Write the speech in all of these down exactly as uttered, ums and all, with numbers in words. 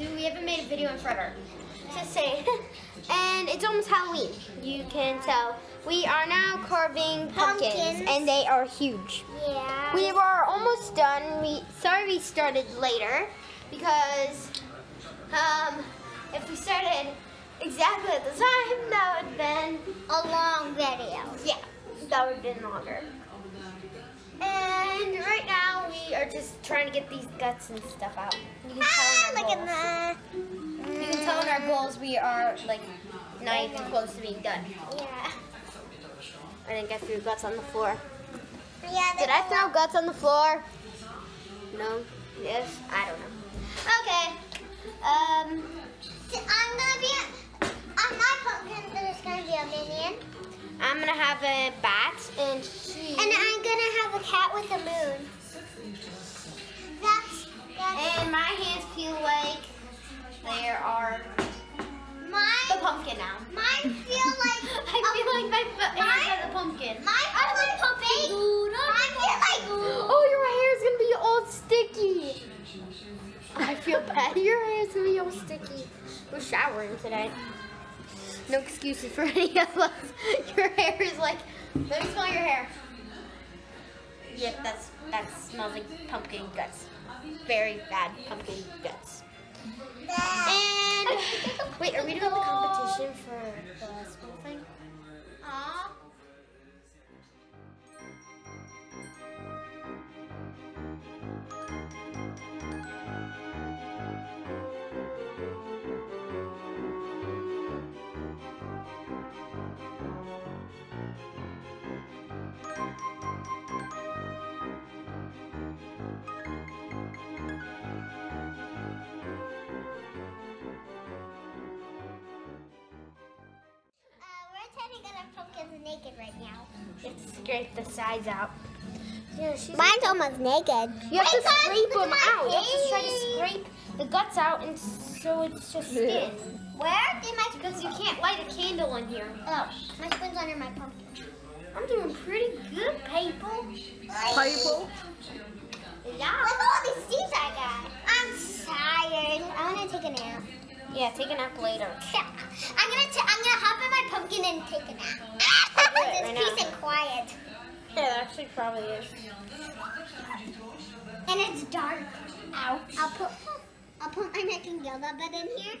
do. We haven't made a video in forever. Just saying. And it's almost Halloween. You can tell. We are now carving pumpkins, pumpkins. and they are huge. Yeah. We were almost done. We sorry we started later because um, if we started exactly at the time, that would have been a long video. Yeah, that would have been longer. And right now we are just trying to get these guts and stuff out. You can ah, tell in our bowls. The... You can tell in our bowls we are like not even close to being done. Yeah. I think I threw guts on the floor. Yeah. Did I throw guts on the floor? No. Yes. I don't know. Okay. Um. I'm gonna be on my pumpkin. There's gonna be a minion. I'm gonna have a bat and she. And I'm gonna have a cat with a moon. That's. that's and my hands feel like there are. Mine. The pumpkin now. Mine feel like. I a, feel like my hands are the pumpkin. Mine feel like pumpkin. Mine feel like. Oh, your hair is gonna be all sticky. I feel bad. Your hair is gonna be all sticky. We're showering today. No excuses for any of us. Your hair is like, let me smell your hair. Yep, yeah, that's, that smells like pumpkin guts. Very bad pumpkin guts. And, wait, are we doing the competition for the school thing? Aww. Naked right now. You have to scrape the sides out. Yeah, she's Mine's almost naked. You have to scrape them out. You have to try to scrape the guts out, and so it's just skin. Where did my spoon go? Because you can't light a candle in here. Oh, my spoon's under my pumpkin. I'm doing pretty good, people. People. Yeah. Look at all these seeds I got. I'm tired. I want to take a nap. Yeah, take a nap later. Yeah. I'm gonna t I'm gonna hop in my pumpkin and take a nap. It's right peace now. and quiet. Yeah, it actually probably is. And it's dark. Ow. I'll put I'll put my neck and yoga bed in here.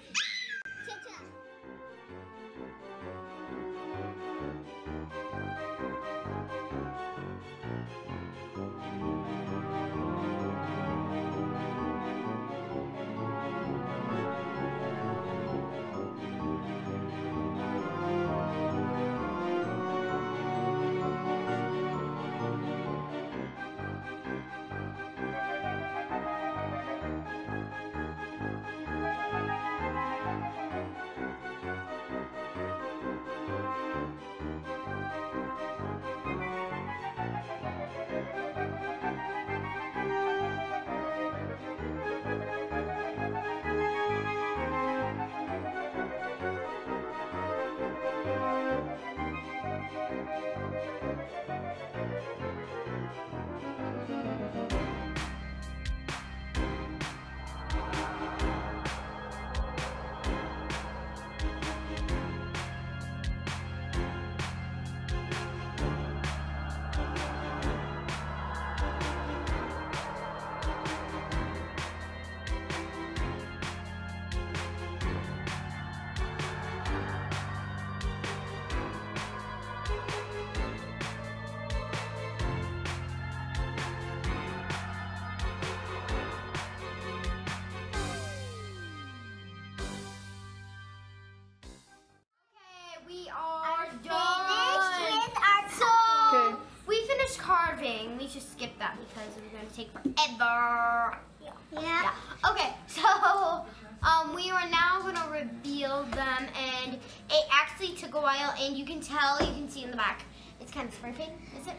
We should skip that because we're going to take forever. Yeah. Yeah. Yeah. Okay, so um, we are now going to reveal them, and it actually took a while, and you can tell, you can see in the back, it's kind of spray painted, is it?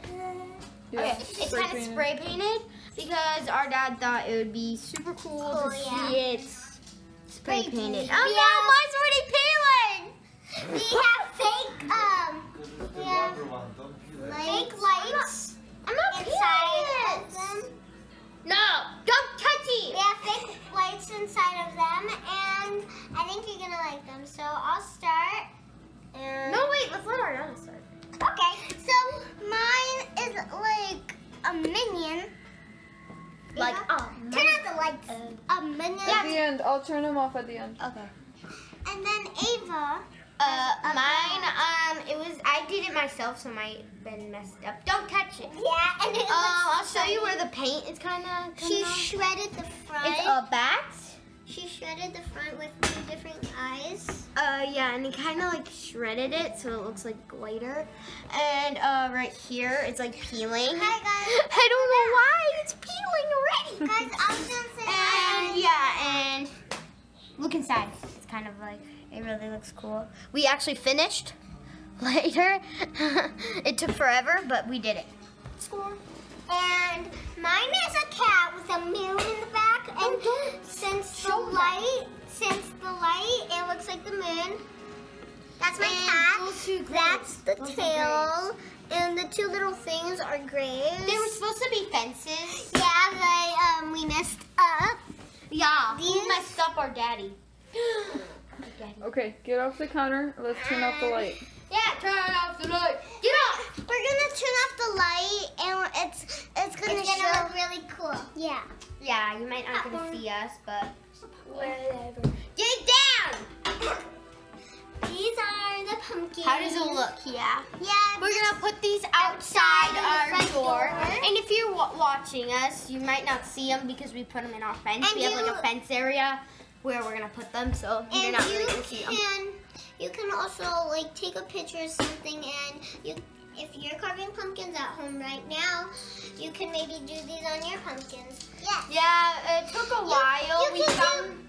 Yeah, okay, it's, it's kind painted. of spray painted because our dad thought it would be super cool oh, to yeah. see it spray painted. Oh we no, have, mine's already peeling! We have fake, um, we have fake lights. I'm not inside of them. No, don't touch it. We have fake lights inside of them. And And no, wait, let's let Ariana start. Okay, so mine is like a minion. Like, yeah. Oh, turn out the lights. Uh, a minion. At the end, I'll turn them off at the end. Okay. And then Ava. Uh, mine, um, it was, I did it myself, so mine's been messed up. Don't touch it. Yeah, and it looks Um, I'll show funny. you where the paint is kind of She off. shredded the front. It's a bat. She shredded the front with two different eyes. Uh, yeah, and it kind of, like, shredded it, so it looks like glitter. And, uh, right here, it's, like, peeling. Hi, guys. I don't know why it's peeling already. Guys, I'm just And, yeah, and look inside. It's kind of, like... It really looks cool. We actually finished later. It took forever, but we did it. Cool. And mine is a cat with a moon in the back. And oh, since the light, since the light, it looks like the moon. That's my and cat. That's the those tail. And the two little things are graves. They were supposed to be fences. Yeah, but um, we messed up. Yeah, These. we messed up our daddy. Okay, get off the counter. Let's turn um, off the light. Yeah, turn off the light. Get off. We're gonna turn off the light, and it's it's gonna, it's gonna show look really cool. Yeah. Yeah, you might not uh, gonna see us, but whatever. Dig down. These are the pumpkins. How does it look? Yeah. Yeah. We're gonna put these outside, outside our door. door. And if you're w watching us, you might not see them because we put them in our fence. And we have like a fence area where we're gonna put them, so you're not really gonna see them. And you can also like take a picture of something, and you, if you're carving pumpkins at home right now, you can maybe do these on your pumpkins. Yeah. Yeah, it took a while. We found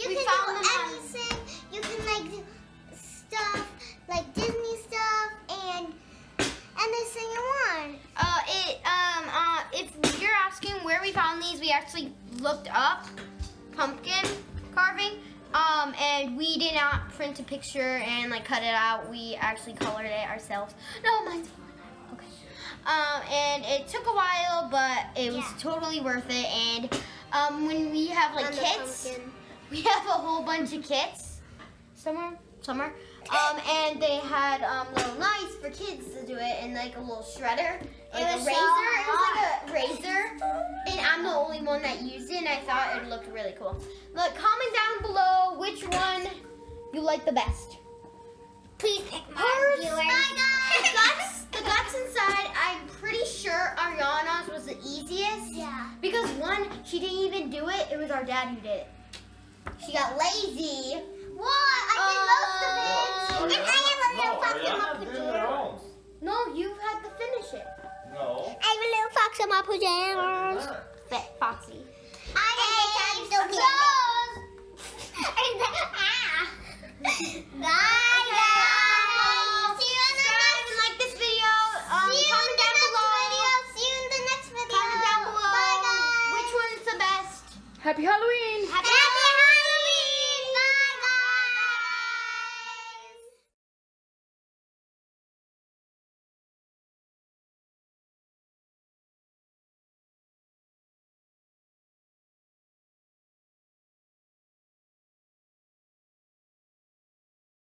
you can do anything. You can like stuff like Disney stuff and anything you want. Uh, it um uh if you're asking where we found these, we actually looked up pumpkin carving, um, and we did not print a picture and like cut it out. We actually colored it ourselves. No, mine's falling out. Okay. Um, and it took a while, but it was yeah. totally worth it. And um, when we have like kits, we have a whole bunch of kits somewhere, somewhere. Um, and they had um little knives for kids to do it, and like a little shredder, like a razor. So it was like a razor. And I'm the only one that used it, and I thought it looked really cool. Look, comment down below which one you like the best. Please pick my Hers, viewers. My guys. guts, the guts inside, I'm pretty sure Ariana's was the easiest. Yeah. Because one, she didn't even do it. It was our dad who did it. She got lazy. What? I did uh, most of it. And I had a little fucking up No, you had to finish it. No. I have a little fox in my pajamas. Fat foxy. I am so close. Ah. Bye.